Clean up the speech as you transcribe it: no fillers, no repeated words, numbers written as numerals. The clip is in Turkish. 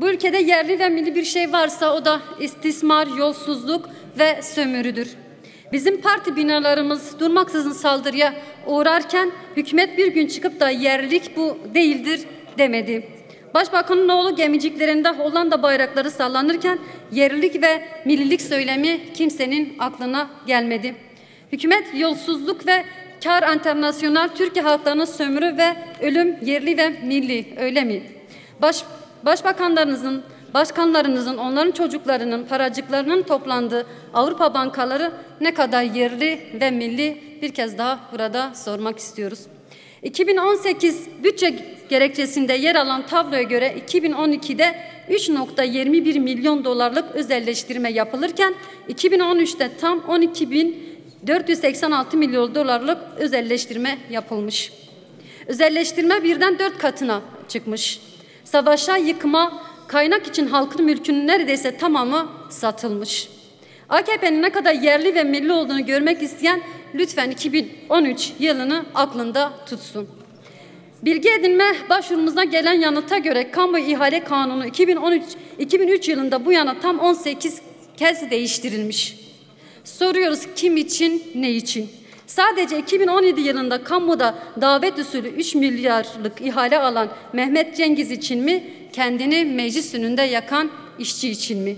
Bu ülkede yerli ve milli bir şey varsa o da istismar, yolsuzluk ve sömürüdür. Bizim parti binalarımız durmaksızın saldırıya uğrarken hükümet bir gün çıkıp da yerlilik bu değildir demedi. Başbakanın oğlu gemiciklerinde Hollanda bayrakları sallanırken yerlilik ve millilik söylemi kimsenin aklına gelmedi. Hükümet yolsuzluk ve kar enternasyonal Türkiye halklarının sömürü ve ölüm yerli ve milli, öyle mi? Başkanlarınızın, onların çocuklarının, paracıklarının toplandığı Avrupa bankaları ne kadar yerli ve milli, bir kez daha burada sormak istiyoruz. 2018 bütçe gerekçesinde yer alan tabloya göre 2012'de 3,21 milyon dolarlık özelleştirme yapılırken 2013'te tam 12.486 milyon dolarlık özelleştirme yapılmış. Özelleştirme birden 4 katına çıkmış. Savaşa, yıkma, kaynak için halkın mülkünün neredeyse tamamı satılmış. AKP'nin ne kadar yerli ve milli olduğunu görmek isteyen lütfen 2013 yılını aklında tutsun. Bilgi edinme başvurumuza gelen yanıta göre Kamu İhale Kanunu 2003 yılında bu yana tam 18 kez değiştirilmiş. Soruyoruz kim için, ne için? Sadece 2017 yılında kamuda davet usulü 3 milyarlık ihale alan Mehmet Cengiz için mi? Kendini meclis önünde yakan işçi için mi?